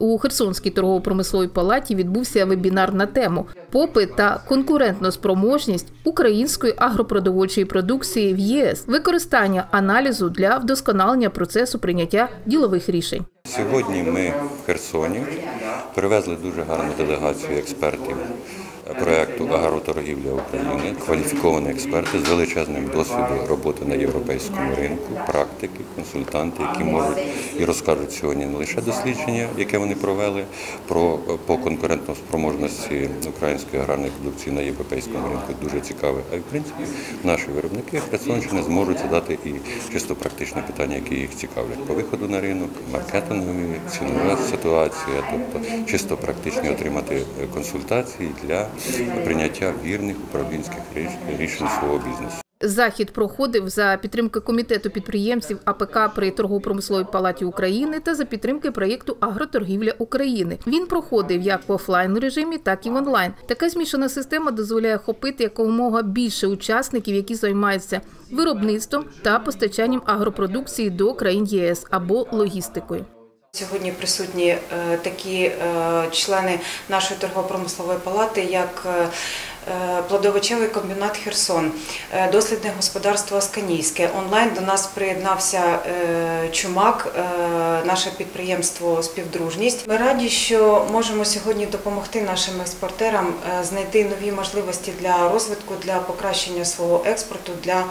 У Херсонській торгово-промисловій палаті відбувся вебінар на тему «Попит та конкурентноспроможність української агропродовольчої продукції в ЄС. Використання аналізу для вдосконалення процесу прийняття ділових рішень». Сьогодні ми в Херсоні привезли дуже гарну делегацію експертів проєкту «Агроторгівля України», кваліфіковані експерти з величезним досвідом роботи на європейському ринку, практики, консультанти, які можуть і розкажуть сьогодні не лише дослідження, яке вони провели по конкурентноспроможності української аграрної продукції на європейському ринку, дуже цікаве, а в принципі наші виробники Херсонщини зможуть задати і чисто практичні питання, які їх цікавлять по виходу на ринок, маркетингові, цінова ситуація, тобто чисто практично отримати консультації для прийняття вірних управлінських рішень свого бізнесу. Захід проходив за підтримки Комітету підприємців АПК при Торгово-промисловій палаті України та за підтримки проєкту «Агроторгівля України». Він проходив як в офлайн-режимі, так і в онлайн. Така змішана система дозволяє охопити якомога більше учасників, які займаються виробництвом та постачанням агропродукції до країн ЄС або логістикою. Сьогодні присутні такі члени нашої торгово-промислової палати, як плодовичевий комбінат «Херсон», дослідне господарство «Сканійське». Онлайн до нас приєднався «Чумак», наше підприємство «Співдружність». Ми раді, що можемо сьогодні допомогти нашим експортерам знайти нові можливості для розвитку, для покращення свого експорту, для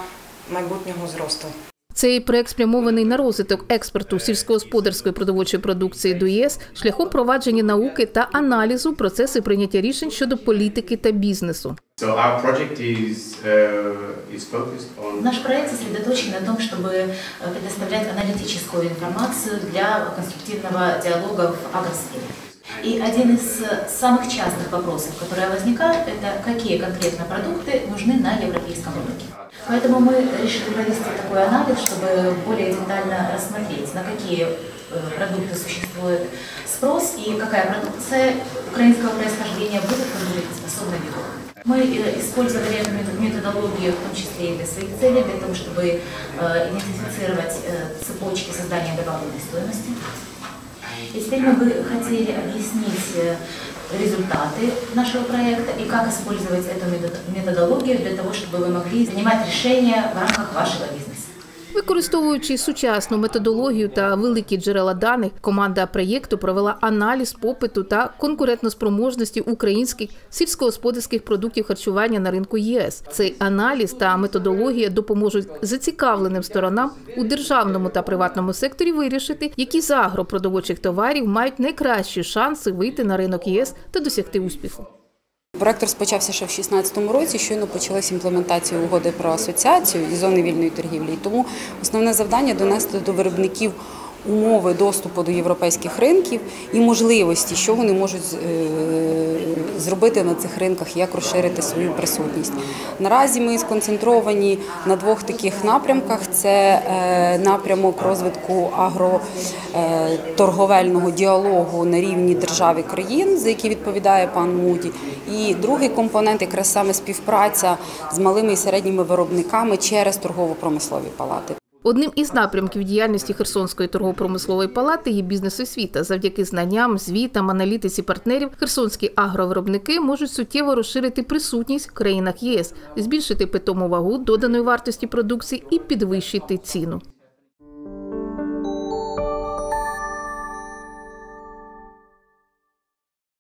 майбутнього зросту. Цей проект спрямований на розвиток експорту сільськогосподарської продовольчої продукції до ЄС шляхом провадження науки та аналізу процесу прийняття рішень щодо політики та бізнесу. Наш проект сосредоточен на том, чтобы предоставлять аналитическую информацию для конструктивного диалога в агросфере. И один из самых частых вопросов, которые возникают, это какие конкретно продукты нужны на европейском рынке. Поэтому мы решили провести такой анализ, чтобы более детально рассмотреть, на какие продукты существует спрос и какая продукция украинского происхождения будет конкурентоспособна в Европе. Мы использовали эту методологию, в том числе и для своих целей, для того, чтобы идентифицировать цепочки создания добавленной стоимости. И теперь мы бы хотели объяснить результаты нашего проекта и как использовать эту методологию для того, чтобы вы могли принимать решения в рамках вашего бизнеса. Використовуючи сучасну методологію та великі джерела даних, команда проєкту провела аналіз попиту та конкурентноспроможності українських сільськогосподарських продуктів харчування на ринку ЄС. Цей аналіз та методологія допоможуть зацікавленим сторонам у державному та приватному секторі вирішити, які з агропродовольчих товарів мають найкращі шанси вийти на ринок ЄС та досягти успіху. Проект розпочався ще в 2016 році, щойно почалася імплементація угоди про асоціацію і зони вільної торгівлі. Тому основне завдання – донести до виробників умови доступу до європейських ринків і можливості, що вони можуть зробити на цих ринках, як розширити свою присутність. Наразі ми сконцентровані на двох таких напрямках. Це напрямок розвитку агроторговельного діалогу на рівні держав і країн, за який відповідає пан Муді. І другий компонент – якраз саме співпраця з малими і середніми виробниками через торгово-промислові палати. Одним із напрямків діяльності Херсонської торгово-промислової палати є бізнес-освіта. Завдяки знанням, звітам, аналітиці партнерів херсонські агровиробники можуть суттєво розширити присутність в країнах ЄС, збільшити питому вагу доданої вартості продукції і підвищити ціну.